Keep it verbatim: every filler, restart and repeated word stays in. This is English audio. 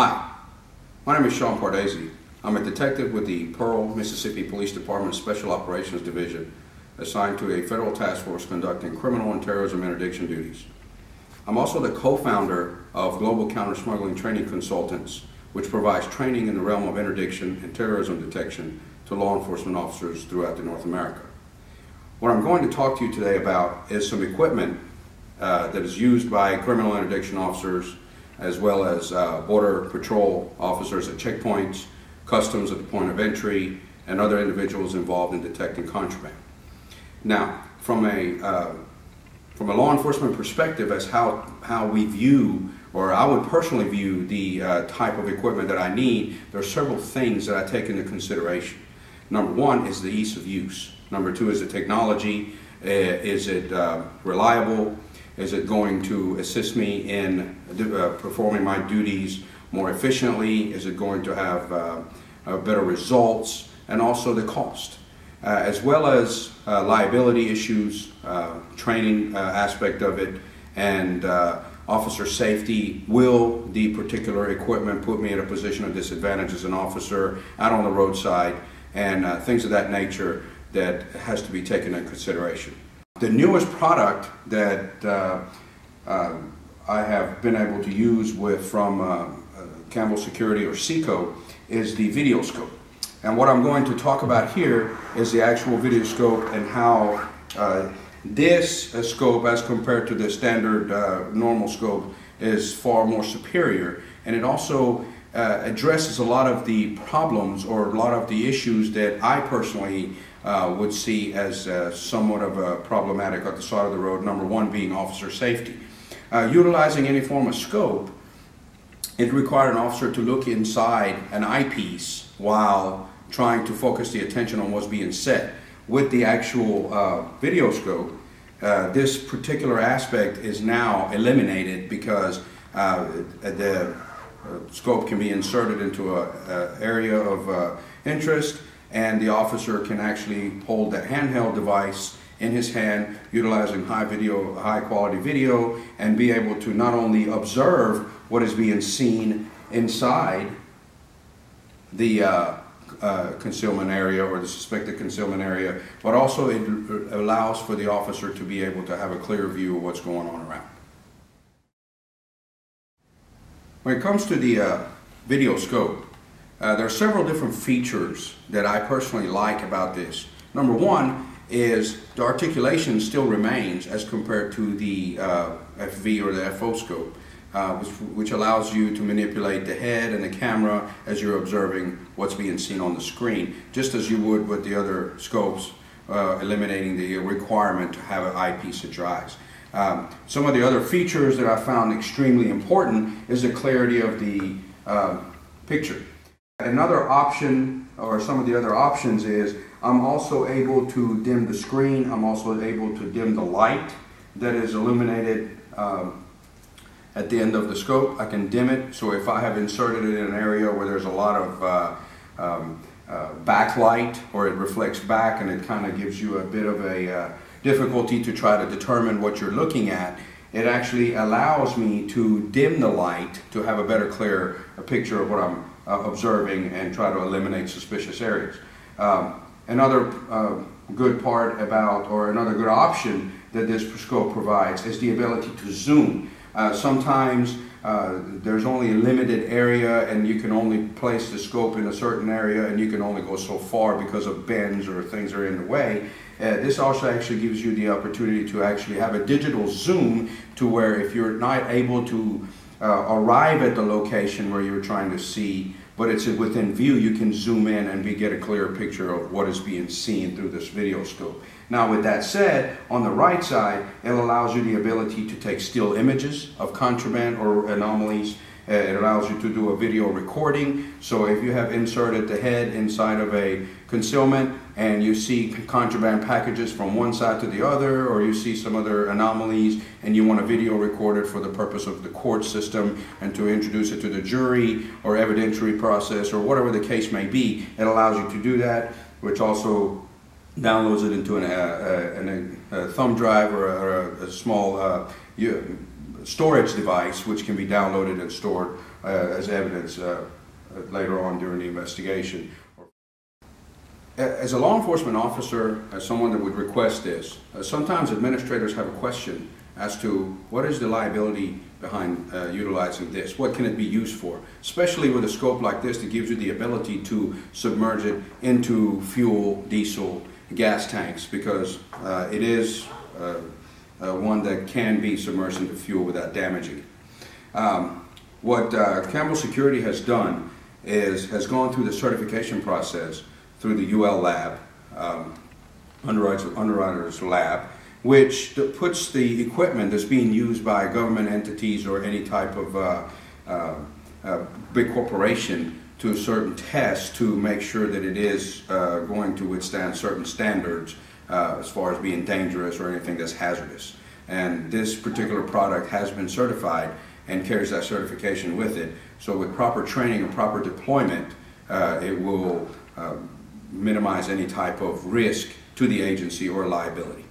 Hi, my name is Sean Cardazzi. I'm a detective with the Pearl, Mississippi Police Department Special Operations Division, assigned to a federal task force conducting criminal and terrorism interdiction duties. I'm also the co-founder of Global Counter-Smuggling Training Consultants, which provides training in the realm of interdiction and terrorism detection to law enforcement officers throughout North America. What I'm going to talk to you today about is some equipment uh, that is used by criminal interdiction officers, as well as uh, border patrol officers at checkpoints, customs at the point of entry, and other individuals involved in detecting contraband. Now, from a, uh, from a law enforcement perspective, as how, how we view, or I would personally view the uh, type of equipment that I need, there are several things that I take into consideration. Number one is the ease of use. Number two is the technology. Uh, is it uh, reliable? Is it going to assist me in uh, performing my duties more efficiently? Is it going to have uh, uh, better results? And also the cost, uh, as well as uh, liability issues, uh, training uh, aspect of it, and uh, officer safety. Will the particular equipment put me in a position of disadvantage as an officer out on the roadside, and uh, things of that nature that has to be taken into consideration. The newest product that uh, uh, I have been able to use with from uh, uh, Campbell Security, or SECO, is the video scope. And what I'm going to talk about here is the actual video scope and how uh, this uh, scope, as compared to the standard uh, normal scope, is far more superior. And it also uh, addresses a lot of the problems, or a lot of the issues that I personally Uh, would see as uh, somewhat of a problematic at the side of the road, number one being officer safety. Uh, utilizing any form of scope, it required an officer to look inside an eyepiece while trying to focus the attention on what's being said. With the actual uh, video scope, uh, this particular aspect is now eliminated, because uh, the uh, scope can be inserted into an area of uh, interest, and the officer can actually hold that handheld device in his hand, utilizing high video, high quality video, and be able to not only observe what is being seen inside the uh, uh, concealment area, or the suspected concealment area, but also it allows for the officer to be able to have a clear view of what's going on around. When it comes to the uh, video scope, Uh, there are several different features that I personally like about this. Number one is the articulation still remains as compared to the uh, F V or the F O scope, uh, which, which allows you to manipulate the head and the camera as you're observing what's being seen on the screen, just as you would with the other scopes, uh, eliminating the requirement to have an eyepiece at your eyes. Um, some of the other features that I found extremely important is the clarity of the uh, picture. Another option, or some of the other options, is I'm also able to dim the screen. I'm also able to dim the light that is illuminated um, at the end of the scope. I can dim it, so if I have inserted it in an area where there's a lot of uh, um, uh, backlight, or it reflects back and it kind of gives you a bit of a uh, difficulty to try to determine what you're looking at, it actually allows me to dim the light to have a better, clearer picture of what I'm Uh, observing and try to eliminate suspicious areas. Um, another uh, good part about, or another good option that this scope provides, is the ability to zoom. Uh, sometimes uh, there's only a limited area, and you can only place the scope in a certain area, and you can only go so far because of bends or things that are in the way. Uh, this also actually gives you the opportunity to actually have a digital zoom to where, if you're not able to Uh, arrive at the location where you're trying to see, but it's within view, you can zoom in and be, get a clearer picture of what is being seen through this video scope. Now, with that said, on the right side, it allows you the ability to take still images of contraband or anomalies. Uh, it allows you to do a video recording. So if you have inserted the head inside of a concealment and you see contraband packages from one side to the other, or you see some other anomalies and you want a video recorded for the purpose of the court system and to introduce it to the jury or evidentiary process or whatever the case may be, it allows you to do that, which also downloads it into an, uh, uh, an, a thumb drive or a, a small uh, storage device, which can be downloaded and stored uh, as evidence uh, later on during the investigation. As a law enforcement officer, as someone that would request this, uh, sometimes administrators have a question as to what is the liability behind uh, utilizing this, what can it be used for, especially with a scope like this that gives you the ability to submerge it into fuel, diesel, gas tanks, because uh, it is uh, uh, one that can be submerged into fuel without damaging it. Um, what uh, Campbell Security has done is has gone through the certification process through the U L lab, um, Underwriters, Underwriters Lab, which puts the equipment that's being used by government entities or any type of uh, uh, uh, big corporation to a certain test to make sure that it is uh, going to withstand certain standards uh, as far as being dangerous or anything that's hazardous. And this particular product has been certified and carries that certification with it. So with proper training and proper deployment, uh, it will uh, minimize any type of risk to the agency or liability.